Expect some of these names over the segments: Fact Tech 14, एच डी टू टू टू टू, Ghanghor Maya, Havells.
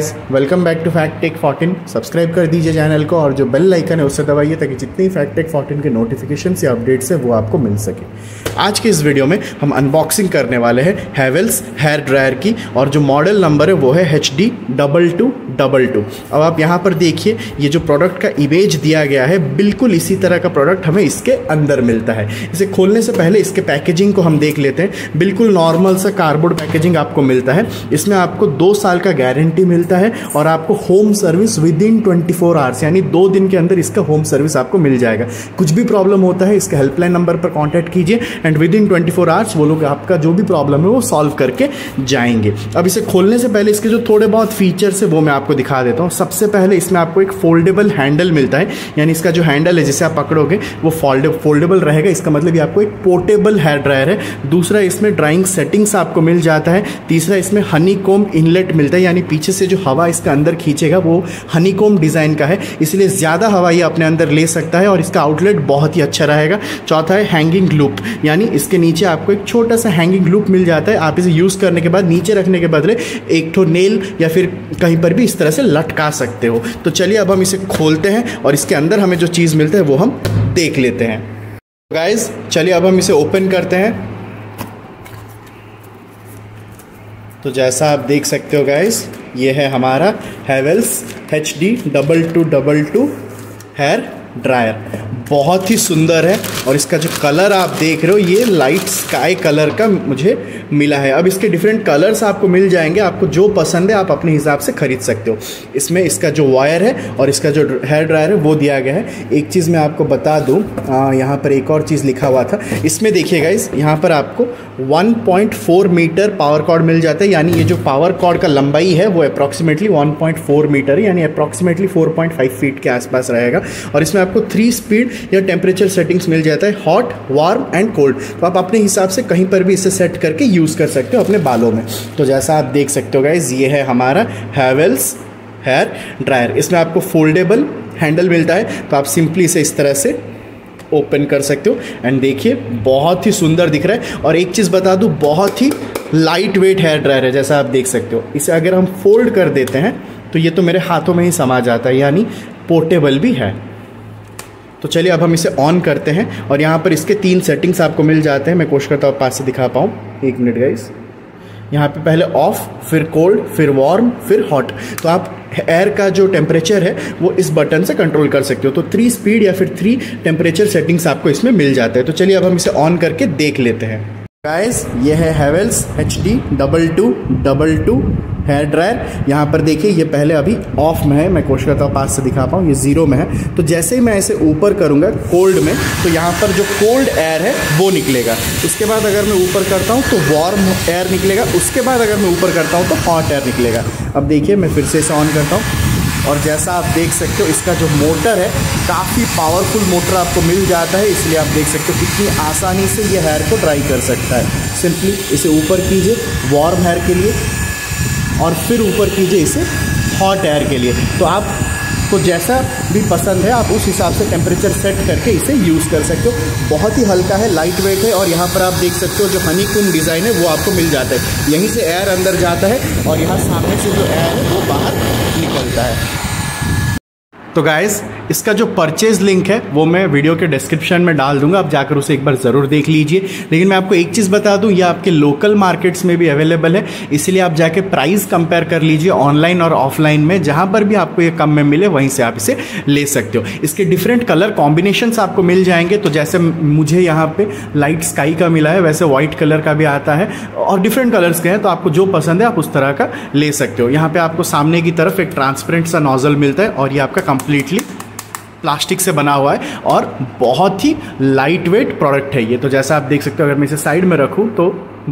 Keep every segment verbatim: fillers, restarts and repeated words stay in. Guys, welcome back to fact tech fourteen. Subscribe कर दीजिए channel को और जो बेल आइकन है उससे दबाइए ताकि जितनी ही फैक्ट टेक फोर्टीन के नोटिफिकेशंस या अपडेट्स हैं वो आपको मिल सके। आज के इस वीडियो में हम अनबॉक्सिंग करने वाले हैं हैवेल्स हेयर ड्रायर की और जो मॉडल नंबर है वो है एच डी टू टू टू टू। अब आप यहाँ पर देखिए, ये जो प्रोडक्ट का इमेज दिया गया है बिल्कुल इसी तरह का प्रोडक्ट हमें इसके अंदर मिलता है। इसे खोलने से पहले इसके पैकेजिंग को हम देख लेते हैं। बिल्कुल नॉर्मल सा कार्डबोर्ड पैकेजिंग आपको मिलता है। इसमें आपको दो साल का गारंटी मिलता है और आपको home service within twenty four hours, यानी दो दिन के अंदर इसका होम सर्विस आपको मिल जाएगा। कुछ भी प्रॉब्लम होता है इसका हेल्पलाइन नंबर पर कॉन्टैक्ट कीजिए and within twenty four hours वो लोग आपका जो भी प्रॉब्लम है वो सॉल्व करके जाएंगे। अब इसे खोलने से पहले इसके जो थोड़े बहुत फीचर्स है वो मैं आपको दिखा देता हूँ। सबसे पहले इसमें आपको एक फोल्डेबल हैंडल मिलता है, यानी इसका जो हैंडल है जिसे आप पकड़ोगे वो फोल्डे फोल्डेबल रहेगा। इसका मतलब ये आपको एक पोर्टेबल हेयर ड्रायर है। दूसरा, इसमें ड्राइंग सेटिंग्स आपको मिल जाता है। तीसरा, इसमें हनी कोम इनलेट मिलता है, यानी पीछे से जो हवा इसका अंदर खींचेगा वो हनी कोम डिज़ाइन का है, इसलिए ज़्यादा हवा ये अपने अंदर ले सकता है और इसका आउटलेट बहुत ही अच्छा रहेगा। चौथा है हैंगिंग लूप, यानी इसके नीचे आपको एक छोटा सा हैंगिंग लूप मिल जाता है। आप इसे यूज़ करने के बाद नीचे रखने के बदले एक ठो नेल या फिर कहीं पर भी इस तरह से लटका सकते हो। तो चलिए अब हम इसे खोलते हैं और इसके अंदर हमें जो चीज़ मिलती है वो हम देख लेते हैं। गाइस चलिए अब हम इसे ओपन करते हैं। तो जैसा आप देख सकते हो गाइस, ये है हमारा Havells एच डी टू टू टू टू hair dryer. बहुत ही सुंदर है और इसका जो कलर आप देख रहे हो ये लाइट स्काई कलर का मुझे मिला है। अब इसके डिफरेंट कलर्स आपको मिल जाएंगे, आपको जो पसंद है आप अपने हिसाब से खरीद सकते हो। इसमें इसका जो वायर है और इसका जो हेयर ड्रायर है वो दिया गया है। एक चीज़ मैं आपको बता दूँ, यहाँ पर एक और चीज़ लिखा हुआ था। इसमें देखिएगा, इस यहाँ पर आपको one point four metre power cord मिल जाता है, यानी ये जो पावर कॉर्ड का लंबाई है वो approximately one point four metre, यानी approximately four point five feet के आसपास रहेगा। और इसमें आपको थ्री स्पीड या टेम्परेचर सेटिंग्स मिल जाता है, हॉट, वार्म एंड कोल्ड। तो आप अपने हिसाब से कहीं पर भी इसे सेट करके यूज़ कर सकते हो अपने बालों में। तो जैसा आप देख सकते हो गाइस, ये है हमारा हैवेल्स हेयर ड्रायर। इसमें आपको फोल्डेबल हैंडल मिलता है, तो आप सिंपली इसे इस तरह से ओपन कर सकते हो एंड देखिए बहुत ही सुंदर दिख रहा है। और एक चीज़ बता दूँ, बहुत ही लाइट वेट हेयर ड्रायर है। जैसा आप देख सकते हो, इसे अगर हम फोल्ड कर देते हैं तो ये तो मेरे हाथों में ही समा जाता है, यानी पोर्टेबल भी है। तो चलिए अब हम इसे ऑन करते हैं और यहाँ पर इसके तीन सेटिंग्स आपको मिल जाते हैं। मैं कोशिश करता हूँ पास से दिखा पाऊँ, एक मिनट गाइस। यहाँ पे पहले ऑफ़, फिर कोल्ड, फिर वार्म, फिर हॉट। तो आप एयर का जो टेम्परेचर है वो इस बटन से कंट्रोल कर सकते हो। तो थ्री स्पीड या फिर थ्री टेम्परेचर सेटिंग्स आपको इसमें मिल जाते हैं। तो चलिए अब हम इसे ऑन करके देख लेते हैं। गाइस ये है Havells एच डी टू टू टू टू hair dryer. यहाँ पर देखिए, ये पहले अभी ऑफ में है। मैं कोशिश करता हूँ पास से दिखा पाऊँ, ये जीरो में है। तो जैसे ही मैं इसे ऊपर करूँगा कोल्ड में, तो यहाँ पर जो कोल्ड एयर है वो निकलेगा। उसके बाद अगर मैं ऊपर करता हूँ तो वार्म एयर निकलेगा। उसके बाद अगर मैं ऊपर करता हूँ तो हॉट एयर निकलेगा। अब देखिए मैं फिर से इसे ऑन करता हूँ और जैसा आप देख सकते हो इसका जो मोटर है काफ़ी पावरफुल मोटर आपको मिल जाता है, इसलिए आप देख सकते हो कितनी आसानी से ये हेयर को ड्राई कर सकता है। सिंपली इसे ऊपर कीजिए वार्म हेयर के लिए और फिर ऊपर कीजिए इसे हॉट हेयर के लिए। तो आपको जैसा भी पसंद है आप उस हिसाब से टेम्परेचर सेट करके इसे यूज़ कर सकते हो। बहुत ही हल्का है, लाइट वेट है और यहाँ पर आप देख सकते हो जो हनी कोम डिज़ाइन है वो आपको मिल जाता है। यहीं से एयर अंदर जाता है और यहाँ सामने से जो एयर है वो बाहर निकलता है। तो गाइस इसका जो परचेज़ लिंक है वो मैं वीडियो के डिस्क्रिप्शन में डाल दूंगा, आप जाकर उसे एक बार ज़रूर देख लीजिए। लेकिन मैं आपको एक चीज़ बता दूं, ये आपके लोकल मार्केट्स में भी अवेलेबल है, इसलिए आप जाके प्राइस कंपेयर कर लीजिए ऑनलाइन और ऑफलाइन में। जहां पर भी आपको ये कम में मिले वहीं से आप इसे ले सकते हो। इसके डिफरेंट कलर कॉम्बिनेशंस आपको मिल जाएंगे। तो जैसे मुझे यहाँ पर लाइट स्काई का मिला है, वैसे वाइट कलर का भी आता है और डिफरेंट कलर्स के हैं। तो आपको जो पसंद है आप उस तरह का ले सकते हो। यहाँ पर आपको सामने की तरफ एक ट्रांसपेरेंट सा नोजल मिलता है और ये आपका कंप्लीटली प्लास्टिक से बना हुआ है और बहुत ही लाइट वेट प्रोडक्ट है ये। तो जैसा आप देख सकते हो, अगर मैं इसे साइड में रखूँ तो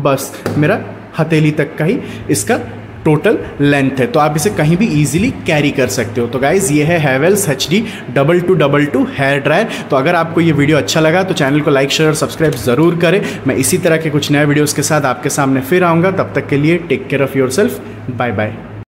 बस मेरा हथेली तक का ही इसका टोटल लेंथ है। तो आप इसे कहीं भी इजीली कैरी कर सकते हो। तो गाइज़ ये है Havells एच डी टू टू टू टू hair dryer. तो अगर आपको ये वीडियो अच्छा लगा तो चैनल को लाइक, शेयर और सब्सक्राइब ज़रूर करें। मैं इसी तरह के कुछ नए वीडियोज़ के साथ आपके सामने फिर आऊँगा। तब तक के लिए take care of yourself, bye bye.